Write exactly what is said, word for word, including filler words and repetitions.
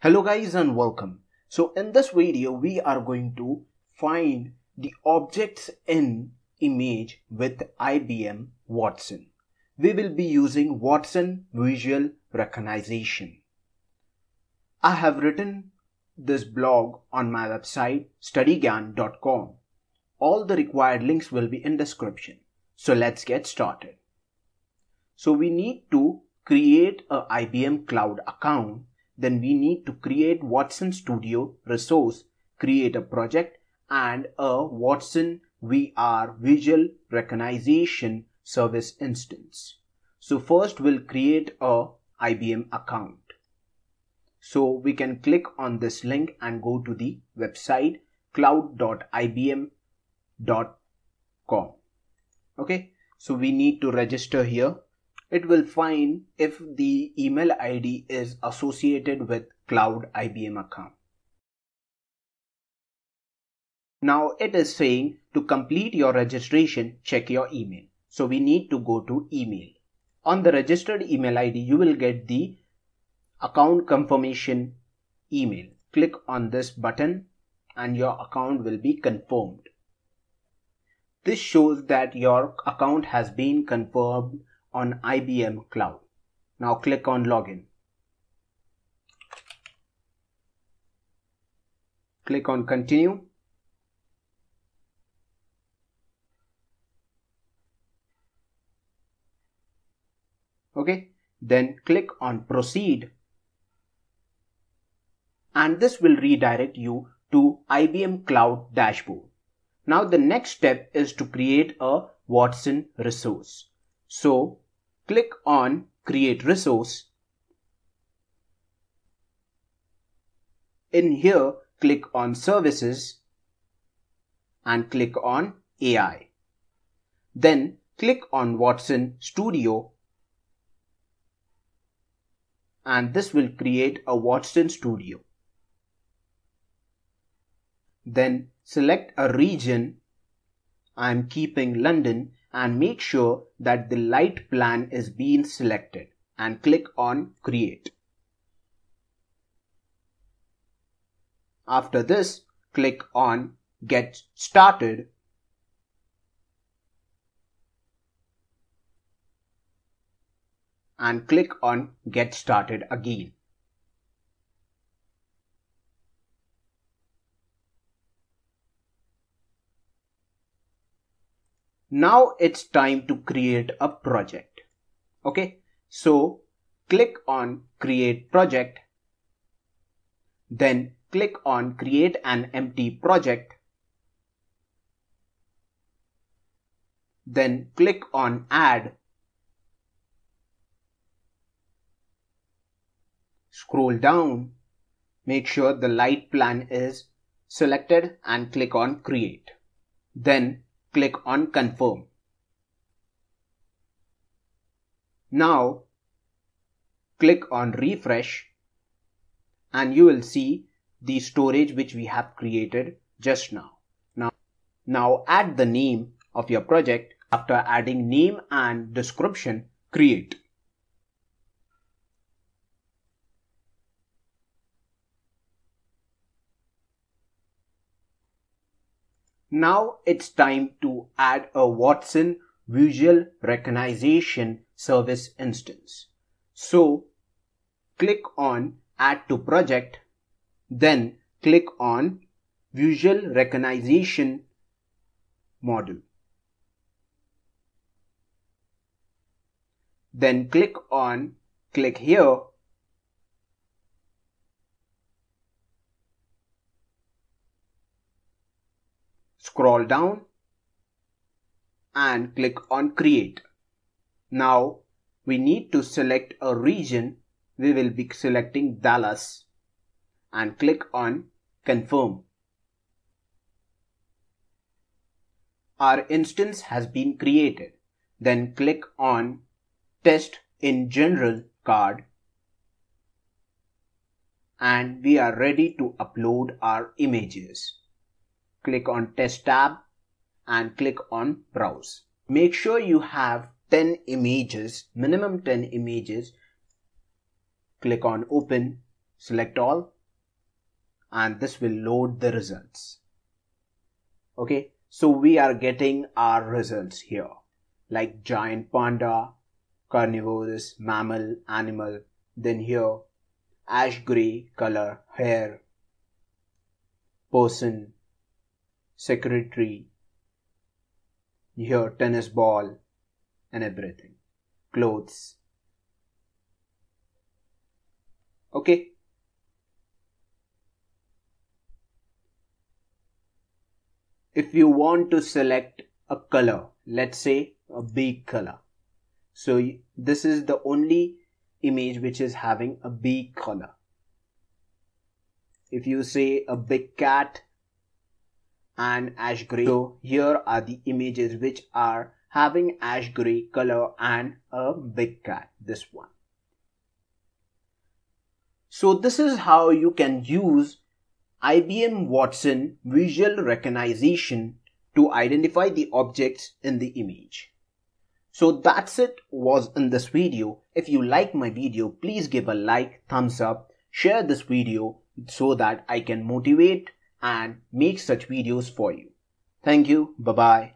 Hello guys and welcome. So in this video we are going to find the objects in image with I B M Watson. We will be using Watson Visual Recognition. I have written this blog on my website study gyaan dot com. All the required links will be in description. So let's get started. So we need to create a I B M Cloud account. Then we need to create Watson Studio resource, create a project and a Watson V R Visual Recognition service instance. So first we'll create a I B M account. So we can click on this link and go to the website cloud dot I B M dot com. Okay, so we need to register here. It will find if the email I D is associated with Cloud I B M account. Now it is saying to complete your registration, check your email. So we need to go to email. On the registered email I D, you will get the account confirmation email. Click on this button and your account will be confirmed. This shows that your account has been confirmed on I B M Cloud. Now click on login. Click on continue. Okay, then click on proceed. And this will redirect you to I B M Cloud dashboard. Now the next step is to create a Watson resource. So click on create resource. In here, click on services and click on A I. Then click on Watson Studio and this will create a Watson Studio. Then select a region. I am keeping London. And make sure that the light plan is being selected and click on create. After this, click on get started. And click on get started again. Now it's time to create a project. Okay, so click on create project. Then click on create an empty project. Then click on add. Scroll down. Make sure the light plan is selected and click on create. Then click on confirm. Now click on refresh and you will see the storage which we have created just now. Now, now add the name of your project. After adding name and description, create. Now it's time to add a Watson Visual Recognition service instance. So click on add to project, then click on Visual Recognition module. Then click on click here. Scroll down and click on create. Now we need to select a region. We will be selecting Dallas and click on confirm. Our instance has been created. Then click on test in general card and we are ready to upload our images. Click on test tab and click on browse. Make sure you have ten images, minimum ten images. Click on open select all, and this will load the results. Okay, so we are getting our results here, like giant panda, carnivorous, mammal, animal, then here ash gray color, hair, person, secretary, here tennis ball and everything, clothes. Okay. If you want to select a color, let's say a big color. So this is the only image which is having a big color. If you say a big cat and ash gray, so here are the images which are having ash gray color and a big cat, this one. So this is how you can use I B M Watson Visual Recognition to identify the objects in the image. So that's it was in this video. If you like my video, please give a like, thumbs up, share this video so that I can motivate and make such videos for you. Thank you. Bye-bye.